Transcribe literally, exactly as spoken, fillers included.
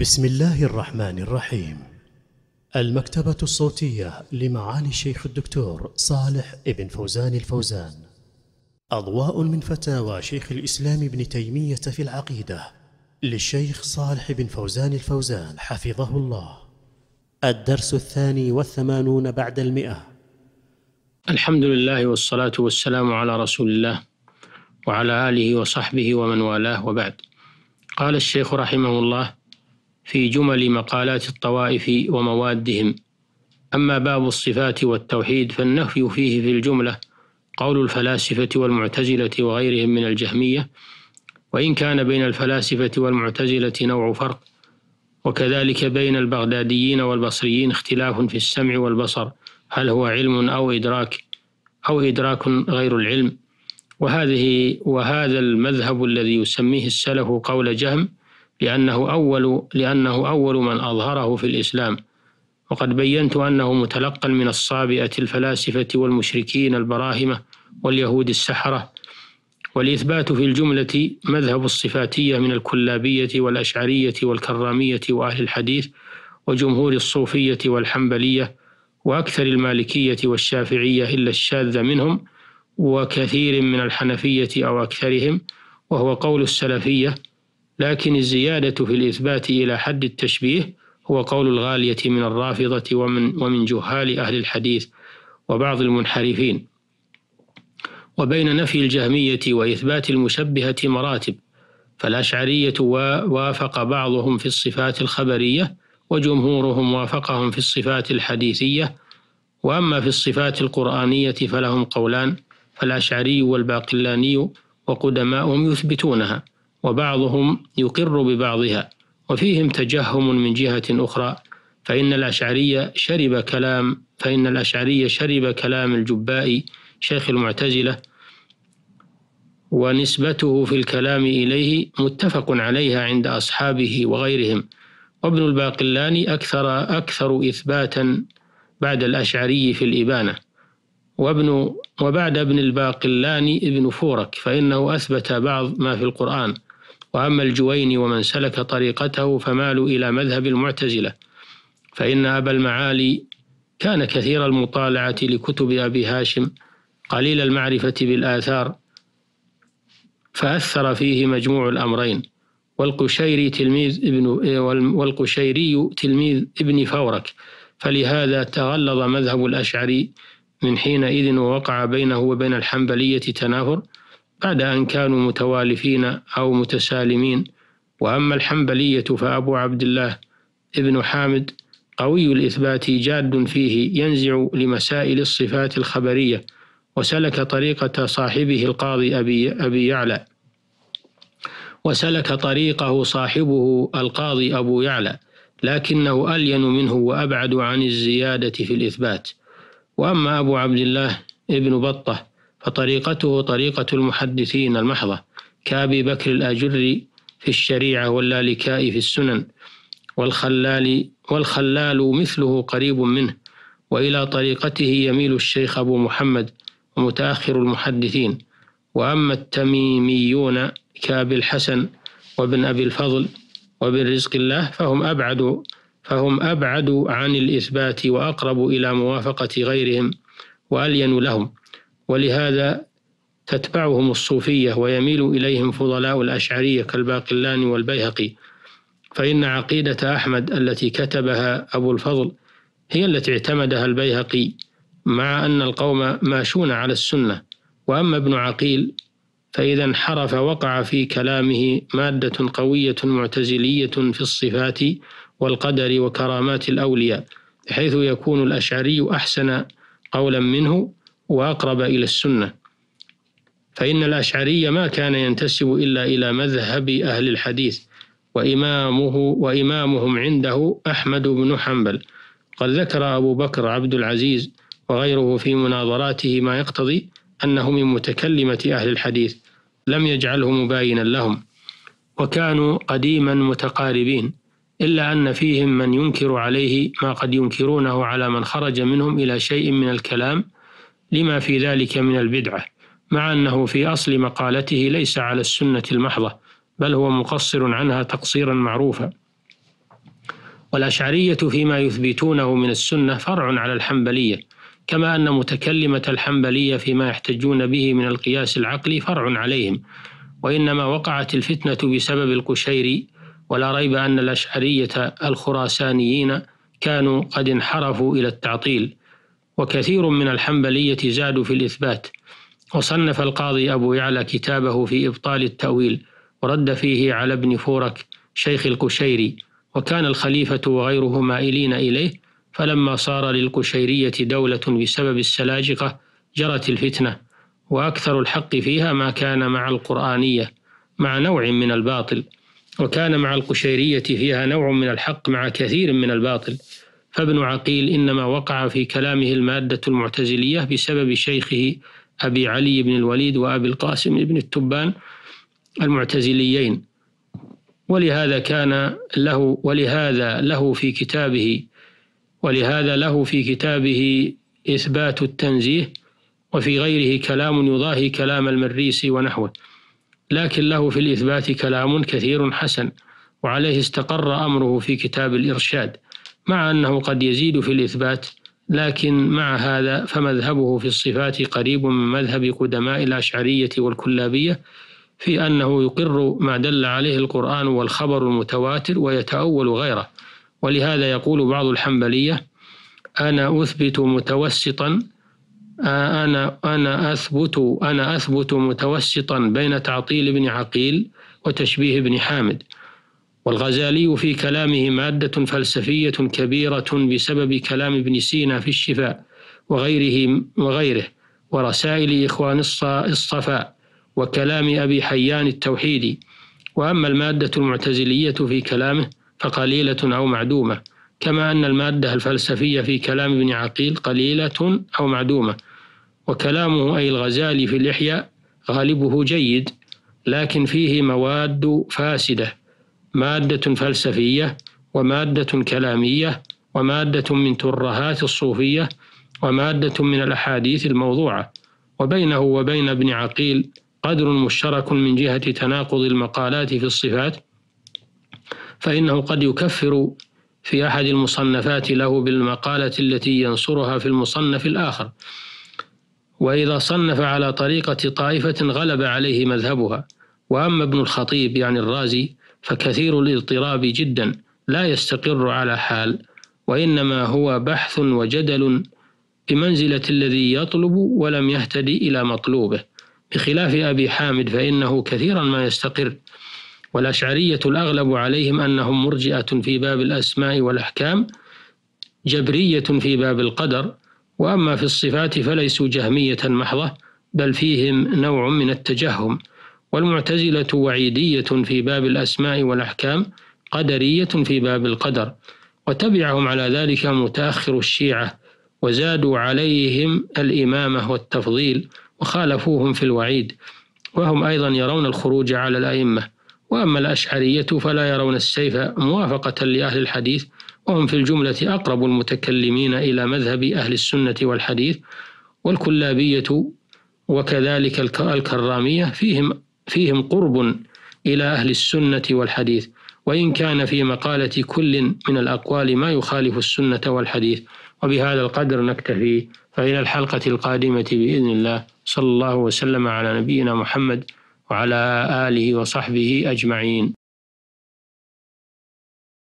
بسم الله الرحمن الرحيم. المكتبة الصوتية لمعالي الشيخ الدكتور صالح ابن فوزان الفوزان. أضواء من فتاوى شيخ الإسلام ابن تيمية في العقيدة للشيخ صالح ابن فوزان الفوزان حفظه الله. الدرس الثاني والثمانون بعد المئة. الحمد لله والصلاة والسلام على رسول الله وعلى آله وصحبه ومن والاه، وبعد. قال الشيخ رحمه الله في جمل مقالات الطوائف وموادهم: أما باب الصفات والتوحيد فالنفي فيه في الجملة قول الفلاسفة والمعتزلة وغيرهم من الجهمية، وإن كان بين الفلاسفة والمعتزلة نوع فرق، وكذلك بين البغداديين والبصريين اختلاف في السمع والبصر، هل هو علم أو إدراك أو إدراك غير العلم. وهذه وهذا المذهب الذي يسميه السلف قول جهم لأنه أول, لأنه أول من أظهره في الإسلام، وقد بينت أنه متلقى من الصابئة الفلاسفة والمشركين البراهمة واليهود السحرة. والإثبات في الجملة مذهب الصفاتية من الكلابية والأشعرية والكرامية وأهل الحديث وجمهور الصوفية والحنبلية وأكثر المالكية والشافعية إلا الشاذة منهم، وكثير من الحنفية أو أكثرهم، وهو قول السلفية. لكن الزيادة في الإثبات إلى حد التشبيه هو قول الغالية من الرافضة ومن, ومن جهال أهل الحديث وبعض المنحرفين. وبين نفي الجهمية وإثبات المشبهة مراتب، فالأشعرية وافق بعضهم في الصفات الخبرية، وجمهورهم وافقهم في الصفات الحديثية. وأما في الصفات القرآنية فلهم قولان، فالأشعري والباقلاني وقدماؤهم يثبتونها، وبعضهم يقر ببعضها، وفيهم تجهم من جهة أخرى، فإن الأشعرية شرب كلام فإن الأشعرية شرب كلام الجبائي شيخ المعتزلة، ونسبته في الكلام إليه متفق عليها عند أصحابه وغيرهم. وابن الباقلاني أكثر أكثر إثباتا بعد الأشعري في الإبانة. وابن وبعد ابن الباقلاني ابن فورك، فإنه أثبت بعض ما في القرآن. وأما الجويني ومن سلك طريقته فمالوا إلى مذهب المعتزلة، فإن أبا المعالي كان كثير المطالعة لكتب أبي هاشم قليل المعرفة بالآثار، فأثر فيه مجموع الأمرين. والقشيري تلميذ ابن والقشيري تلميذ ابن فورك، فلهذا تغلظ مذهب الأشعري من حينئذ، ووقع بينه وبين الحنبلية تنافر بعد أن كانوا متوالفين أو متسالمين. وأما الحنبلية فأبو عبد الله ابن حامد قوي الإثبات جاد فيه، ينزع لمسائل الصفات الخبرية، وسلك طريقة صاحبه القاضي أبي, أبي يعلى وسلك طريقه صاحبه القاضي أبو يعلى، لكنه ألين منه وأبعد عن الزيادة في الإثبات. وأما أبو عبد الله ابن بطة فطريقته طريقة المحدثين المحضة، كأبي بكر الأجري في الشريعة واللالكاء في السنن، والخلال, والخلال مثله قريب منه. وإلى طريقته يميل الشيخ أبو محمد ومتأخر المحدثين. وأما التميميون كأبي الحسن وابن أبي الفضل وابن رزق الله فهم أبعد فهم أبعد عن الإثبات وأقرب إلى موافقة غيرهم وألين لهم، ولهذا تتبعهم الصوفية، ويميل إليهم فضلاء الأشعرية كالباقلاني والبيهقي. فإن عقيدة أحمد التي كتبها أبو الفضل هي التي اعتمدها البيهقي، مع أن القوم ماشون على السنة. وأما ابن عقيل فإذا انحرف وقع في كلامه مادة قوية معتزلية في الصفات والقدر وكرامات الأولياء، بحيث يكون الأشعري أحسن قولا منه وأقرب إلى السنة. فإن الأشعري ما كان ينتسب إلا إلى مذهب أهل الحديث، وإمامه وإمامهم عنده أحمد بن حنبل. قد ذكر أبو بكر عبد العزيز وغيره في مناظراته ما يقتضي أنه من متكلمة أهل الحديث، لم يجعله مباينا لهم، وكانوا قديما متقاربين، إلا أن فيهم من ينكر عليه ما قد ينكرونه على من خرج منهم إلى شيء من الكلام لما في ذلك من البدعة، مع أنه في أصل مقالته ليس على السنة المحضة، بل هو مقصر عنها تقصيرا معروفا. والأشعرية فيما يثبتونه من السنة فرع على الحنبلية، كما أن متكلمة الحنبلية فيما يحتجون به من القياس العقلي فرع عليهم، وإنما وقعت الفتنة بسبب القشيري، ولا ريب أن الأشعرية الخراسانيين كانوا قد انحرفوا إلى التعطيل، وكثير من الحنبلية زادوا في الإثبات. وصنف القاضي أبو يعلى كتابه في إبطال التأويل، ورد فيه على ابن فورك شيخ القشيري، وكان الخليفة وغيره مائلين إليه، فلما صار للقشيرية دولة بسبب السلاجقة جرت الفتنة، وأكثر الحق فيها ما كان مع القرآنية مع نوع من الباطل، وكان مع القشيرية فيها نوع من الحق مع كثير من الباطل. فابن عقيل إنما وقع في كلامه المادة المعتزلية بسبب شيخه أبي علي بن الوليد وأبي القاسم بن التبان المعتزليين، ولهذا كان له ولهذا له في كتابه ولهذا له في كتابه إثبات التنزيه، وفي غيره كلام يضاهي كلام المريسي ونحوه، لكن له في الإثبات كلام كثير حسن، وعليه استقر أمره في كتاب الإرشاد، مع أنه قد يزيد في الإثبات، لكن مع هذا فمذهبه في الصفات قريب من مذهب قدماء الأشعرية والكلابية، في أنه يقر ما دل عليه القرآن والخبر المتواتر ويتأول غيره. ولهذا يقول بعض الحنبلية: أنا أثبت متوسطا أنا أنا أثبت أنا أثبت متوسطا بين تعطيل ابن عقيل وتشبيه ابن حامد. والغزالي في كلامه مادة فلسفية كبيرة بسبب كلام ابن سينا في الشفاء وغيره وغيره ورسائل إخوان الصفاء وكلام أبي حيان التوحيدي. وأما المادة المعتزلية في كلامه فقليلة أو معدومة، كما أن المادة الفلسفية في كلام ابن عقيل قليلة أو معدومة. وكلامه أي الغزالي في الإحياء غالبه جيد، لكن فيه مواد فاسدة: مادة فلسفية، ومادة كلامية، ومادة من ترهات الصوفية، ومادة من الأحاديث الموضوعة. وبينه وبين ابن عقيل قدر مشترك من جهة تناقض المقالات في الصفات، فإنه قد يكفر في أحد المصنفات له بالمقالة التي ينصرها في المصنف الآخر، وإذا صنف على طريقة طائفة غلب عليه مذهبها. وأما ابن الخطيب يعني الرازي فكثير الاضطراب جدا، لا يستقر على حال، وإنما هو بحث وجدل بمنزلة الذي يطلب ولم يهتدي إلى مطلوبه، بخلاف أبي حامد فإنه كثيرا ما يستقر. والأشعرية الأغلب عليهم أنهم مرجئة في باب الأسماء والأحكام، جبرية في باب القدر، وأما في الصفات فليسوا جهمية محضة، بل فيهم نوع من التجهم. والمعتزلة وعيدية في باب الأسماء والأحكام، قدرية في باب القدر. وتبعهم على ذلك متأخر الشيعة، وزادوا عليهم الإمامة والتفضيل، وخالفوهم في الوعيد، وهم أيضا يرون الخروج على الأئمة. وأما الأشعرية فلا يرون السيف موافقة لأهل الحديث، وهم في الجملة أقرب المتكلمين إلى مذهب أهل السنة والحديث. والكلابية وكذلك الكرامية فيهم فيهم قرب إلى أهل السنة والحديث، وإن كان في مقالة كل من الأقوال ما يخالف السنة والحديث. وبهذا القدر نكتفي، فإلى الحلقة القادمة بإذن الله. صلى الله وسلم على نبينا محمد وعلى آله وصحبه أجمعين.